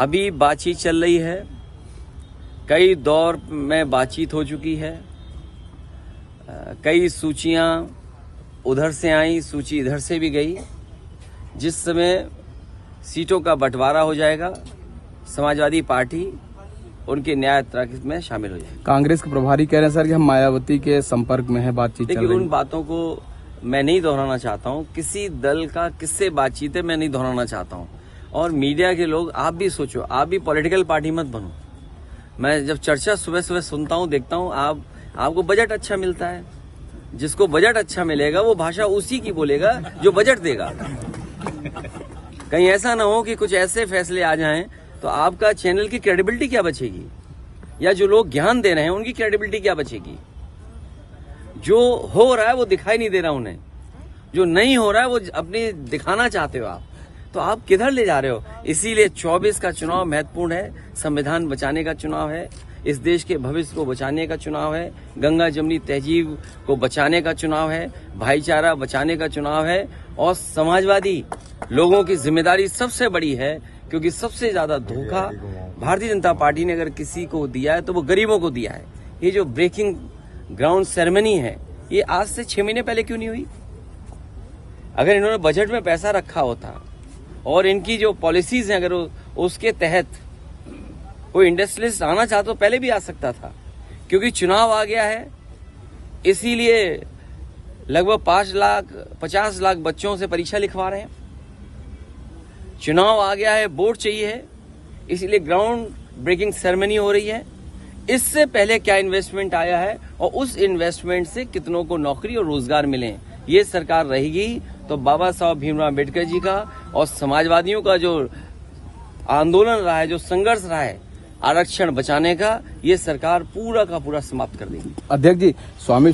अभी बातचीत चल रही है, कई दौर में बातचीत हो चुकी है, कई सूचियां उधर से आई, सूची इधर से भी गई। जिस समय सीटों का बंटवारा हो जाएगा, समाजवादी पार्टी उनके न्याय यात्रा में शामिल हो जाएगी। कांग्रेस के प्रभारी कह रहे हैं सर कि हम मायावती के संपर्क में है, बातचीत चल रही है। लेकिन उन बातों को मैं नहीं दोहराना चाहता हूं, किसी दल का किससे बातचीत है मैं नहीं दोहराना चाहता हूं। और मीडिया के लोग, आप भी सोचो, आप भी पॉलिटिकल पार्टी मत बनो। मैं जब चर्चा सुबह सुबह सुनता हूँ, देखता हूँ, आपको बजट अच्छा मिलता है, जिसको बजट अच्छा मिलेगा वो भाषा उसी की बोलेगा जो बजट देगा। कहीं ऐसा ना हो कि कुछ ऐसे फैसले आ जाएं तो आपका चैनल की क्रेडिबिलिटी क्या बचेगी, या जो लोग ज्ञान दे रहे हैं उनकी क्रेडिबिलिटी क्या बचेगी। जो हो रहा है वो दिखाई नहीं दे रहा उन्हें, जो नहीं हो रहा है वो अपनी दिखाना चाहते हो आप, तो आप किधर ले जा रहे हो। इसीलिए 24 का चुनाव महत्वपूर्ण है, संविधान बचाने का चुनाव है, इस देश के भविष्य को बचाने का चुनाव है, गंगा जमनी तहजीब को बचाने का चुनाव है, भाईचारा बचाने का चुनाव है। और समाजवादी लोगों की जिम्मेदारी सबसे बड़ी है, क्योंकि सबसे ज्यादा धोखा भारतीय जनता पार्टी ने अगर किसी को दिया है तो वो गरीबों को दिया है। ये जो ब्रेकिंग ग्राउंड सेरेमनी है, ये आज से 6 महीने पहले क्यों नहीं हुई? अगर इन्होंने बजट में पैसा रखा होता और इनकी जो पॉलिसीज हैं, अगर उसके तहत कोई इंडस्ट्रियलिस्ट आना चाहता तो पहले भी आ सकता था। क्योंकि चुनाव आ गया है, इसीलिए लगभग 5 लाख 50 लाख बच्चों से परीक्षा लिखवा रहे हैं। चुनाव आ गया है, बोर्ड चाहिए, इसीलिए ग्राउंड ब्रेकिंग सेरेमनी हो रही है। इससे पहले क्या इन्वेस्टमेंट आया है और उस इन्वेस्टमेंट से कितनों को नौकरी और रोजगार मिले, ये सरकार रहेगी तो बाबा साहब भीमराव अम्बेडकर जी का और समाजवादियों का जो आंदोलन रहा है, जो संघर्ष रहा है आरक्षण बचाने का, ये सरकार पूरा का पूरा समाप्त कर देगी। अध्यक्ष जी, स्वामी